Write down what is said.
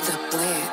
for the blast.